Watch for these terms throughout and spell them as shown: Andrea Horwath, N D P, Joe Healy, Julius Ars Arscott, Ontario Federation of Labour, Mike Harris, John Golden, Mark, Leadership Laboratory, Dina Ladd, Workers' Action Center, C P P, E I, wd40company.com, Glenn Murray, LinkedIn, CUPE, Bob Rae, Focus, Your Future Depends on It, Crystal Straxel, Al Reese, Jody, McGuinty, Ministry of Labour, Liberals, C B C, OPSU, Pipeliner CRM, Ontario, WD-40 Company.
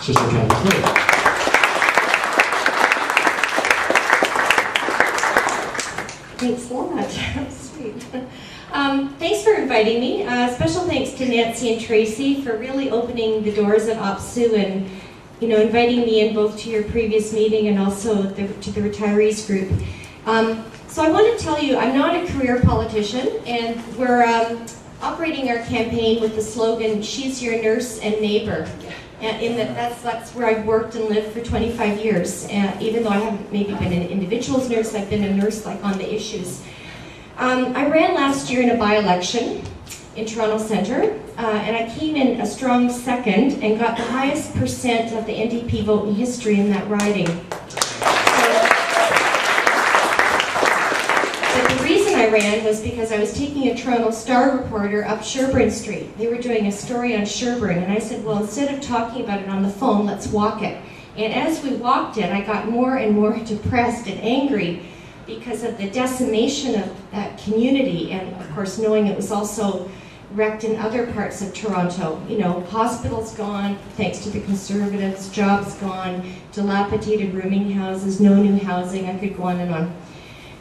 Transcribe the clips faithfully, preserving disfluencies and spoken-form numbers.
Sister Caroline Wright. Thanks so much. That was sweet. Um, thanks for inviting me. Uh, special thanks to Nancy and Tracy for really opening the doors at O P S U and, you know, inviting me in both to your previous meeting and also the, to the retirees group. Um, so I want to tell you, I'm not a career politician, and we're um, operating our campaign with the slogan, "She's your nurse and neighbor." And in the, that's, that's where I've worked and lived for twenty-five years. And even though I haven't maybe been an individual's nurse, I've been a nurse like on the issues. Um, I ran last year in a by-election in Toronto Centre, uh, and I came in a strong second and got the highest percent of the N D P vote in history in that riding. I ran was because I was taking a Toronto Star reporter up Sherbourne Street. They were doing a story on Sherbourne, and I said, well, instead of talking about it on the phone, let's walk it. And as we walked it, I got more and more depressed and angry because of the decimation of that community, and of course knowing it was also wrecked in other parts of Toronto. You know, hospitals gone, thanks to the Conservatives, jobs gone, dilapidated rooming houses, no new housing, I could go on and on.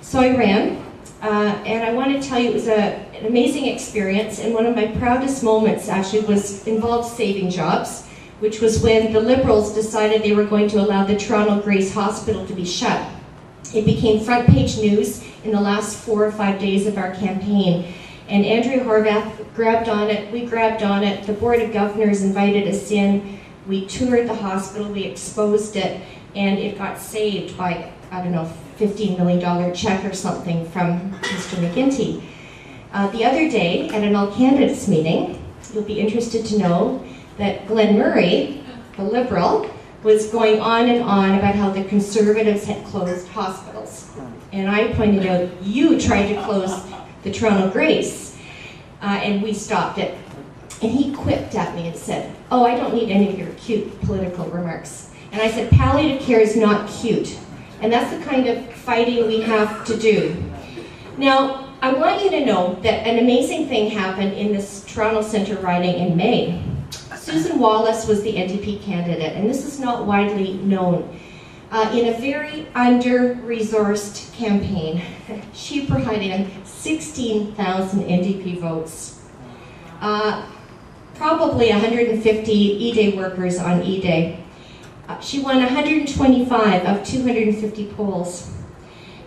So I ran. Uh, and I want to tell you it was a, an amazing experience, and one of my proudest moments actually was involved saving jobs, which was when the Liberals decided they were going to allow the Toronto Grace Hospital to be shut. It became front page news in the last four or five days of our campaign, and Andrea Horwath grabbed on it, we grabbed on it, the Board of Governors invited us in, we toured the hospital, we exposed it, and it got saved by, I don't know, fifteen million dollar check or something from Mister McGuinty. Uh, the other day, at an all-candidates meeting, you'll be interested to know that Glenn Murray, the Liberal, was going on and on about how the Conservatives had closed hospitals. And I pointed out, you tried to close the Toronto Grace, uh, and we stopped it. And he quipped at me and said, oh, I don't need any of your cute political remarks. And I said, palliative care is not cute. And that's the kind of fighting we have to do. Now, I want you to know that an amazing thing happened in this Toronto Centre riding in May. Susan Wallace was the N D P candidate, and this is not widely known. Uh, in a very under-resourced campaign, she provided sixteen thousand N D P votes. Uh, probably one hundred fifty E-Day workers on E-Day. She won one hundred twenty-five of two hundred fifty polls.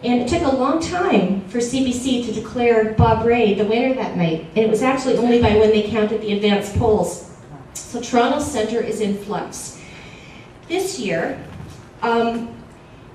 And it took a long time for C B C to declare Bob Rae the winner that night. And it was actually only by when they counted the advanced polls. So Toronto Centre is in flux. This year, um,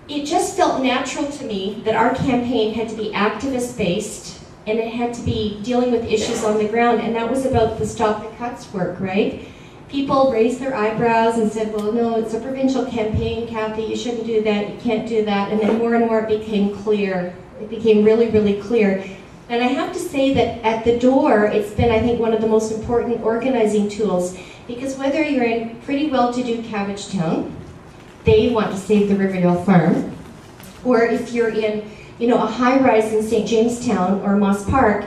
it just felt natural to me that our campaign had to be activist-based, and it had to be dealing with issues on the ground, and that was about the Stop the Cuts work, right? People raised their eyebrows and said, well, no, it's a provincial campaign, Kathy, you shouldn't do that, you can't do that. And then more and more it became clear. It became really, really clear. And I have to say that at the door, it's been, I think, one of the most important organizing tools, because whether you're in pretty well-to-do Cabbage Town, they want to save the Riverdale Farm, or if you're in, you know, a high-rise in Saint Jamestown or Moss Park,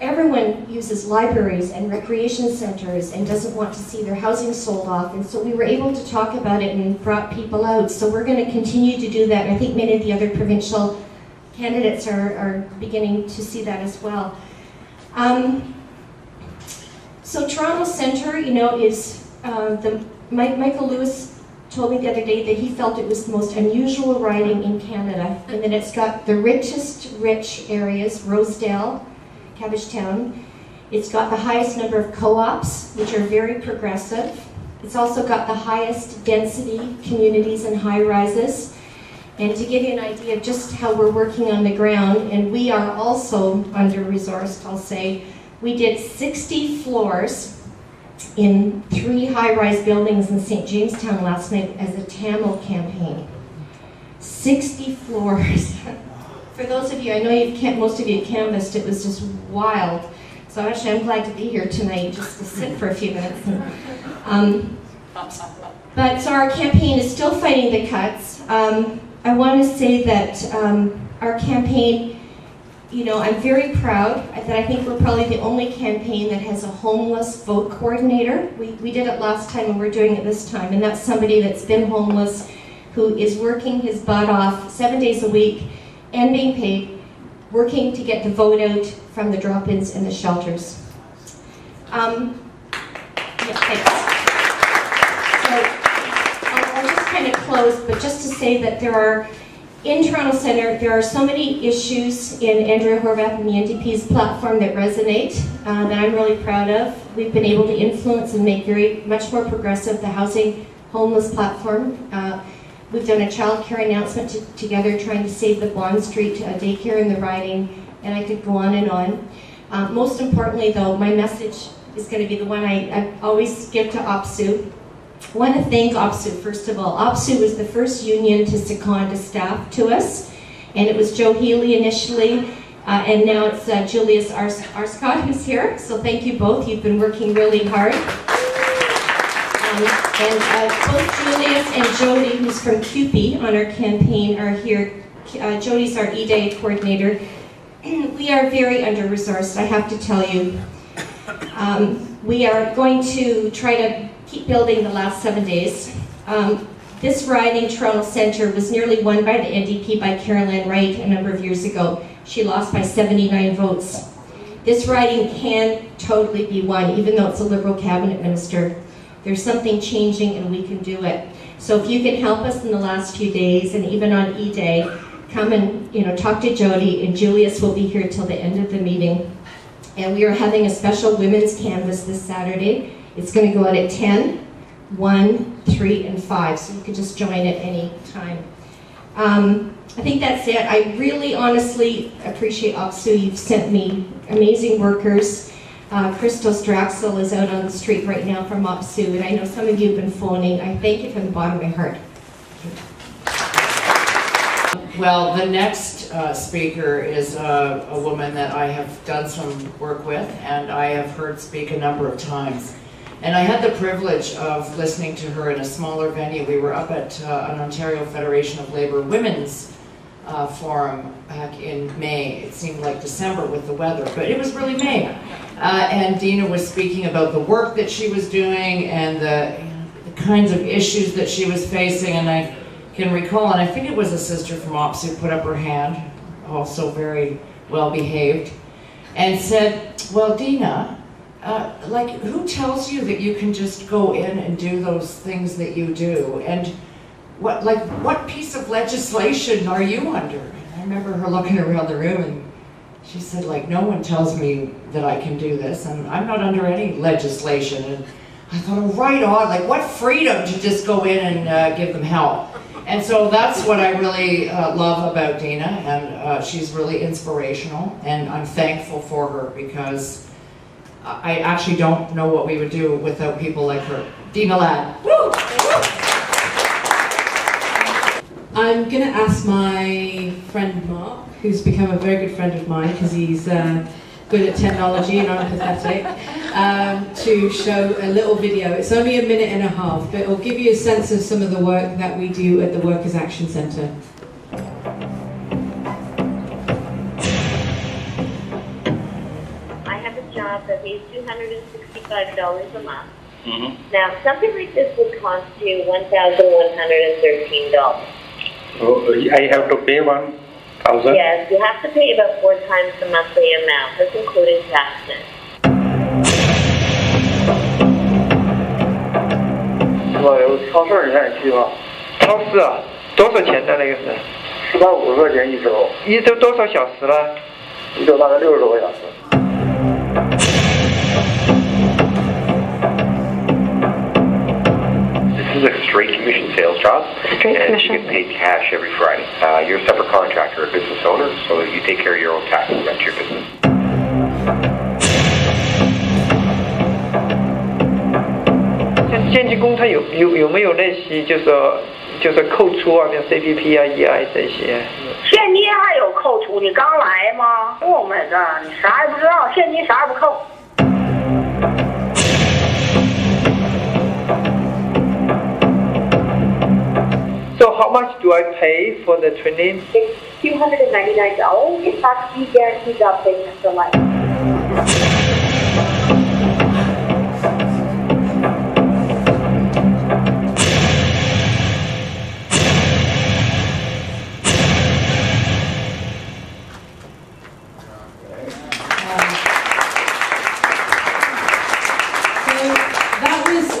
everyone uses libraries and recreation centers and doesn't want to see their housing sold off. And so we were able to talk about it and brought people out. So we're going to continue to do that. I think many of the other provincial candidates are, are beginning to see that as well. Um, so Toronto Centre, you know, is uh, the Mike, Michael Lewis told me the other day that he felt it was the most unusual riding in Canada, and that it's got the richest rich areas, Rosedale, Cabbage Town. It's got the highest number of co-ops, which are very progressive. It's also got the highest density communities and high rises. And to give you an idea of just how we're working on the ground, and we are also under-resourced, I'll say, we did sixty floors in three high-rise buildings in Saint Jamestown last night as a Tamil campaign. sixty floors. For those of you, I know you've, most of you canvassed, it was just wild. So actually I'm glad to be here tonight just to sit for a few minutes. Um, but so our campaign is still fighting the cuts. Um, I want to say that um, our campaign you know, I'm very proud that I think we're probably the only campaign that has a homeless vote coordinator. We, we did it last time and we're doing it this time, and that's somebody that's been homeless, who is working his butt off seven days a week and being paid, working to get the vote out from the drop-ins and the shelters. Um, yeah, thanks. So I'll, I'll just kind of close, but just to say that there are, in Toronto Centre, there are so many issues in Andrea Horwath and the N D P's platform that resonate, uh, that I'm really proud of. We've been able to influence and make very much more progressive the housing homeless platform. Uh, We've done a child care announcement to, together, trying to save the Bond Street uh, daycare in the riding, and I could go on and on. Uh, most importantly though, my message is going to be the one I, I always give to O P S U. I want to thank O P S U first of all. O P S U was the first union to second a staff to us, and it was Joe Healy initially, uh, and now it's uh, Julius Ars Arscott who's here, so thank you both. You've been working really hard. And uh, both Julius and Jody, who's from CUPE on our campaign, are here. Uh, Jody's our E-Day coordinator. We are very under-resourced, I have to tell you. Um, we are going to try to keep building the last seven days. Um, this ride in Toronto Centre was nearly won by the N D P by Caroline Wright a number of years ago. She lost by seventy-nine votes. This riding can totally be won, even though it's a Liberal cabinet minister. There's something changing and we can do it. So if you can help us in the last few days and even on E-Day, come and you know talk to Jody, and Julius will be here till the end of the meeting. And we are having a special women's canvas this Saturday. It's going to go out at ten, one, three, and five. So you can just join at any time. Um, I think that's it. I really honestly appreciate O P S U. You've sent me amazing workers. Uh, Crystal Straxel is out on the street right now from O P S U, and I know some of you have been phoning. I thank you from the bottom of my heart. Well, the next uh, speaker is uh, a woman that I have done some work with, and I have heard speak a number of times. And I had the privilege of listening to her in a smaller venue. We were up at uh, an Ontario Federation of Labour women's Uh, forum back in May. It seemed like December with the weather, but it was really May. Uh, and Dina was speaking about the work that she was doing and the, you know, the kinds of issues that she was facing. And I can recall, and I think it was a sister from O P S who put up her hand, also very well behaved, and said, well, Dina, uh, like, who tells you that you can just go in and do those things that you do? And What, like, what piece of legislation are you under? And I remember her looking around the room and she said, like, no one tells me that I can do this, and I'm not under any legislation. And I thought, oh, right on, like, what freedom to just go in and uh, give them help. And so that's what I really uh, love about Dina, and uh, she's really inspirational, and I'm thankful for her because I actually don't know what we would do without people like her. Dina Ladd. Woo! I'm going to ask my friend Mark, who's become a very good friend of mine because he's uh, good at technology and I'm pathetic, um, to show a little video. It's only a minute and a half, but it'll give you a sense of some of the work that we do at the Workers' Action Center. I have a job that pays two hundred sixty-five dollars a month. Mm-hmm. Now, something like this would cost you one thousand one hundred thirteen dollars. Oh, I have to pay one thousand? Yes, you have to pay about four times the monthly amount. That's including taxes. Hello, is超市人员区吗？超市啊，多少钱的那个是？四百五十块钱一周。一周多少小时呢？一周大概六十多个小时。 This is a straight commission sales job, straight and commission. You get paid cash every Friday. Uh, you're a separate contractor, a business owner, so you take care of your own taxes at your business. Like, 建築工它有有有沒有那些就是就是扣除啊，比如 C P P 啊、E I 這些？現金還有扣除？你剛來嗎？我們這你啥也不知道，現金啥也不扣。 So how much do I pay for the training? two hundred ninety-nine dollars. In fact, we guarantee job placement for life.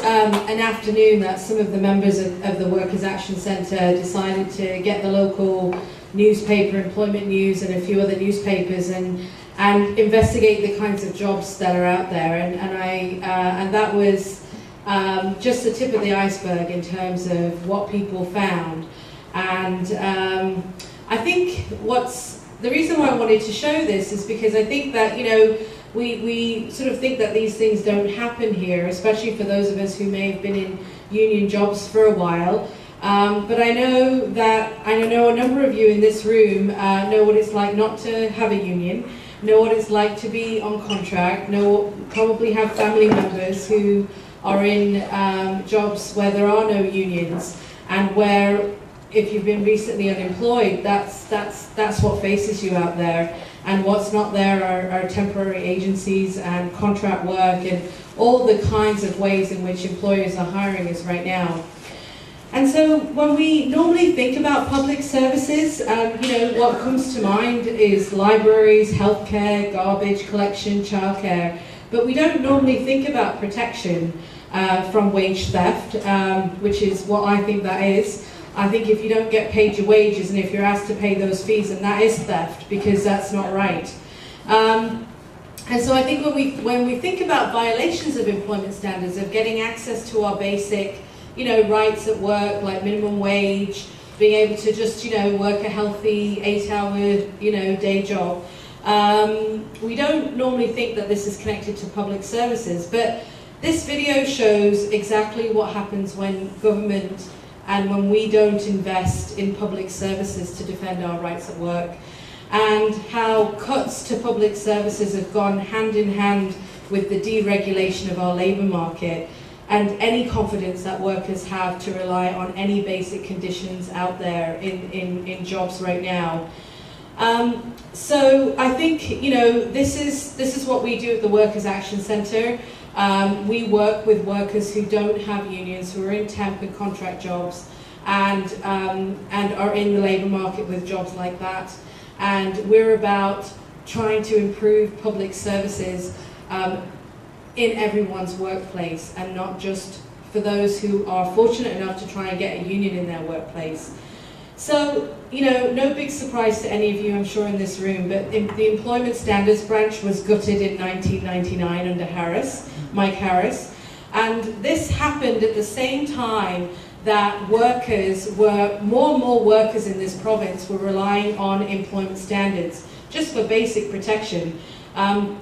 Um, an afternoon that some of the members of, of the Workers' Action Center decided to get the local newspaper, Employment News and a few other newspapers, and and investigate the kinds of jobs that are out there, and, and I uh, and that was um, just the tip of the iceberg in terms of what people found. And um, I think what's the reason why I wanted to show this is because I think that, you know, We, we sort of think that these things don't happen here, especially for those of us who may have been in union jobs for a while. Um, but I know that, I know a number of you in this room uh, know what it's like not to have a union, know what it's like to be on contract, know, probably have family members who are in um, jobs where there are no unions, and where, if you've been recently unemployed, that's, that's, that's what faces you out there. And what's not there are, are temporary agencies and contract work and all the kinds of ways in which employers are hiring us right now. And so when we normally think about public services, um, you know, what comes to mind is libraries, healthcare, garbage collection, childcare. But we don't normally think about protection uh, from wage theft, um, which is what I think that is. I think if you don't get paid your wages and if you're asked to pay those fees, and that is theft, because that's not right. Um, and so I think when we, when we think about violations of employment standards, of getting access to our basic, you know, rights at work, like minimum wage, being able to just, you know, work a healthy eight-hour, you know, day job, um, we don't normally think that this is connected to public services. But this video shows exactly what happens when government and when we don't invest in public services to defend our rights at work, and how cuts to public services have gone hand in hand with the deregulation of our labour market, and any confidence that workers have to rely on any basic conditions out there in, in, in jobs right now. Um, so I think, you know, this is, this is what we do at the Workers' Action Centre. Um, we work with workers who don't have unions, who are in temp and contract jobs, and, um, and are in the labour market with jobs like that. And we're about trying to improve public services um, in everyone's workplace, and not just for those who are fortunate enough to try and get a union in their workplace. So, you know, no big surprise to any of you, I'm sure, in this room, but the Employment Standards Branch was gutted in nineteen ninety-nine under Harris, Mike Harris. And this happened at the same time that workers were, more and more workers in this province were relying on employment standards, just for basic protection. Um,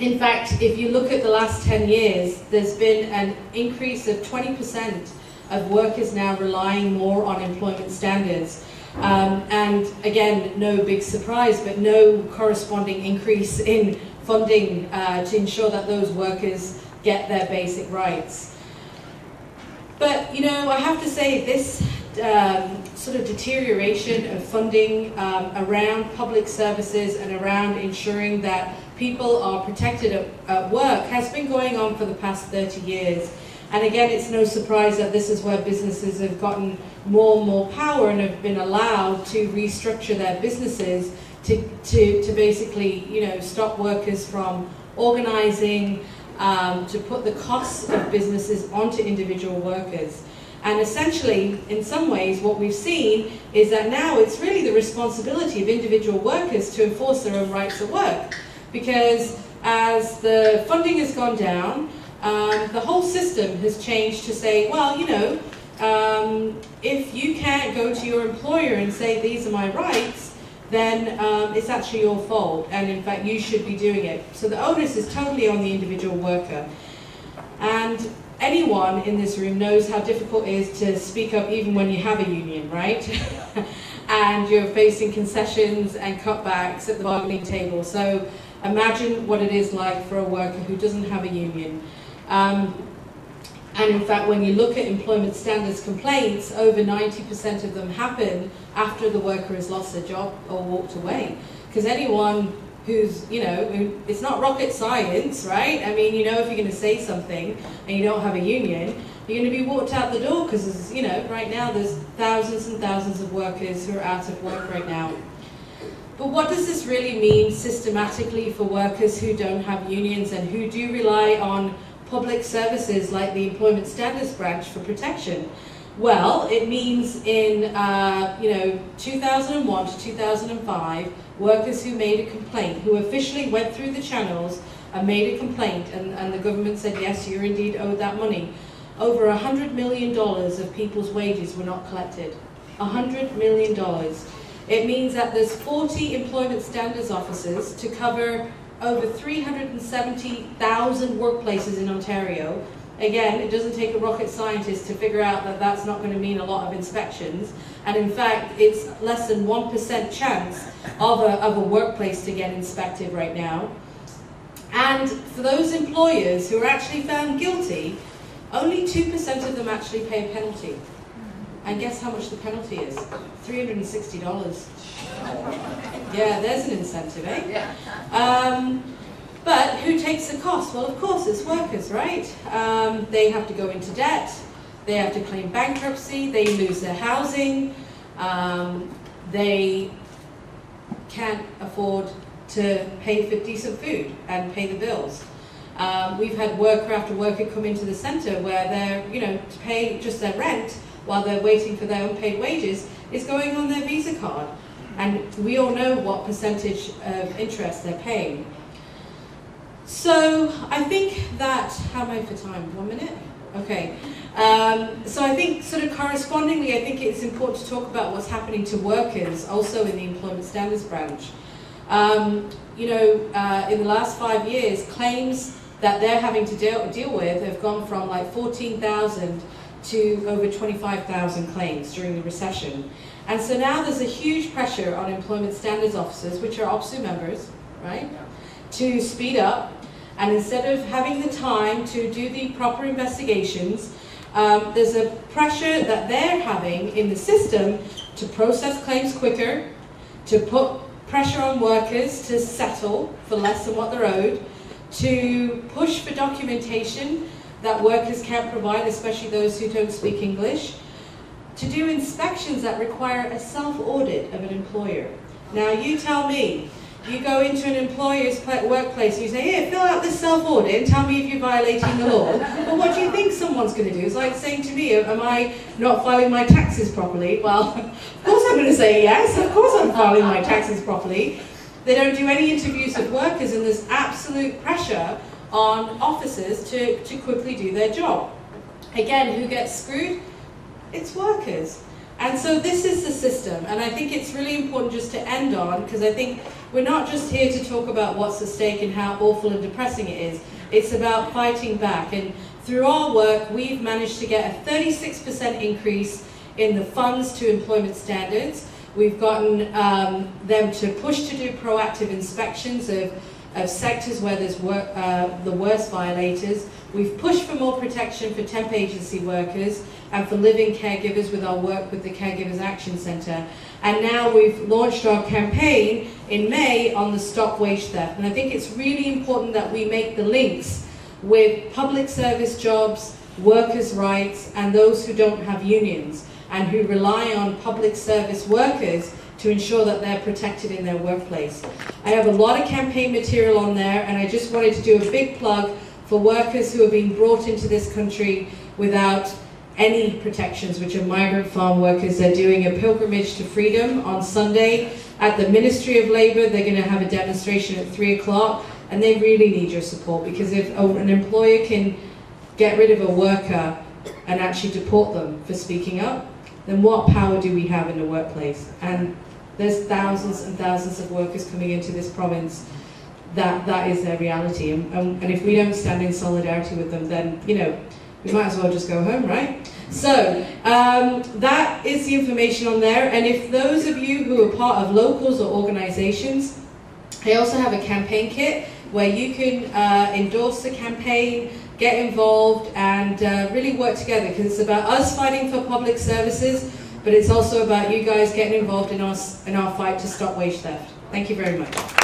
in fact, if you look at the last ten years, there's been an increase of twenty percent of workers now relying more on employment standards. Um, and again, no big surprise, but no corresponding increase in funding uh, to ensure that those workers get their basic rights. But, you know, I have to say this um, sort of deterioration of funding um, around public services and around ensuring that people are protected at, at work has been going on for the past thirty years. And again, it's no surprise that this is where businesses have gotten more and more power and have been allowed to restructure their businesses to, to, to basically, you know, stop workers from organizing, um, to put the costs of businesses onto individual workers. And essentially, in some ways, what we've seen is that now it's really the responsibility of individual workers to enforce their own rights at work. Because as the funding has gone down, Um, the whole system has changed to say, well, you know, um, if you can't go to your employer and say, these are my rights, then um, it's actually your fault, and in fact you should be doing it. So the onus is totally on the individual worker. And anyone in this room knows how difficult it is to speak up even when you have a union, right? And you're facing concessions and cutbacks at the bargaining table. So imagine what it is like for a worker who doesn't have a union. Um, And in fact, when you look at employment standards complaints, over ninety percent of them happen after the worker has lost their job or walked away. Because anyone who's, you know, it's not rocket science, right? I mean, you know, if you're going to say something and you don't have a union, you're going to be walked out the door because, you know, right now there's thousands and thousands of workers who are out of work right now. But what does this really mean systematically for workers who don't have unions and who do rely on public services like the Employment Standards Branch for protection? Well, it means in uh, you know, two thousand one to two thousand five, workers who made a complaint, who officially went through the channels and made a complaint, and, and the government said, yes, you're indeed owed that money. Over one hundred million dollars of people's wages were not collected. one hundred million dollars. It means that there's forty employment standards officers to cover over three hundred seventy thousand workplaces in Ontario. Again, it doesn't take a rocket scientist to figure out that that's not going to mean a lot of inspections. And in fact, it's less than one percent chance of a, of a workplace to get inspected right now. And for those employers who are actually found guilty, only two percent of them actually pay a penalty. And guess how much the penalty is? three hundred sixty dollars. Yeah, there's an incentive, eh? Um, but who takes the cost? Well, of course, it's workers, right? Um, they have to go into debt. They have to claim bankruptcy. They lose their housing. Um, they can't afford to pay for decent food and pay the bills. Um, we've had worker after worker come into the centre where they're, you know, to pay just their rent while they're waiting for their unpaid wages is going on their Visa card. And we all know what percentage of interest they're paying. So I think that, how am I for time? One minute? Okay. Um, so I think sort of correspondingly, I think it's important to talk about what's happening to workers also in the Employment Standards Branch. Um, you know, uh, in the last five years, claims that they're having to deal, deal with have gone from like fourteen thousand to over twenty-five thousand claims during the recession. And so now there's a huge pressure on employment standards officers, which are O P S U members, right, to speed up. And instead of having the time to do the proper investigations, um, there's a pressure that they're having in the system to process claims quicker, to put pressure on workers to settle for less than what they're owed, to push for documentation that workers can provide, especially those who don't speak English, to do inspections that require a self-audit of an employer. Now you tell me, you go into an employer's workplace and you say, here, fill out this self-audit and tell me if you're violating the law. But what do you think someone's going to do? It's like saying to me, am I not filing my taxes properly? Well, of course I'm going to say yes, of course I'm filing my taxes properly. They don't do any interviews with workers, and there's absolute pressure on officers to, to quickly do their job. Again, who gets screwed? It's workers. And so this is the system, and I think it's really important just to end on, because I think we're not just here to talk about what's at stake and how awful and depressing it is. It's about fighting back, and through our work we've managed to get a thirty-six percent increase in the funds to employment standards. We've gotten um, them to push to do proactive inspections of of sectors where there's work, uh, the worst violators. We've pushed for more protection for temp agency workers and for living caregivers with our work with the Caregivers Action Center. And now we've launched our campaign in May on the Stop Wage Theft. And I think it's really important that we make the links with public service jobs, workers' rights, and those who don't have unions and who rely on public service workers to ensure that they're protected in their workplace. I have a lot of campaign material on there, and I just wanted to do a big plug for workers who are being brought into this country without any protections, which are migrant farm workers. They're doing a pilgrimage to freedom on Sunday at the Ministry of Labour. They're going to have a demonstration at three o'clock, and they really need your support, because if an employer can get rid of a worker and actually deport them for speaking up, then what power do we have in the workplace? And there's thousands and thousands of workers coming into this province that that is their reality. And, and, and if we don't stand in solidarity with them, then, you know, we might as well just go home, right? So um, that is the information on there. And if those of you who are part of locals or organizations, I also have a campaign kit where you can uh, endorse the campaign, get involved and uh, really work together, because it's about us fighting for public services, but it's also about you guys getting involved in our, in our fight to stop wage theft. Thank you very much.